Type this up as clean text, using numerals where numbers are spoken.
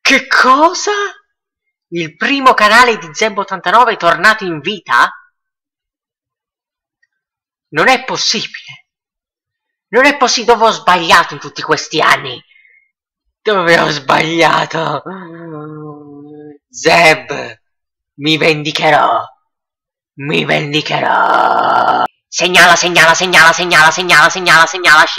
Che cosa? Il primo canale di Zeb89 è tornato in vita? Non è possibile. Non è possibile, dove ho sbagliato in tutti questi anni? Dove ho sbagliato? Zeb, mi vendicherò. Mi vendicherò. Segnala, segnala, segnala, segnala, segnala, segnala, segnala.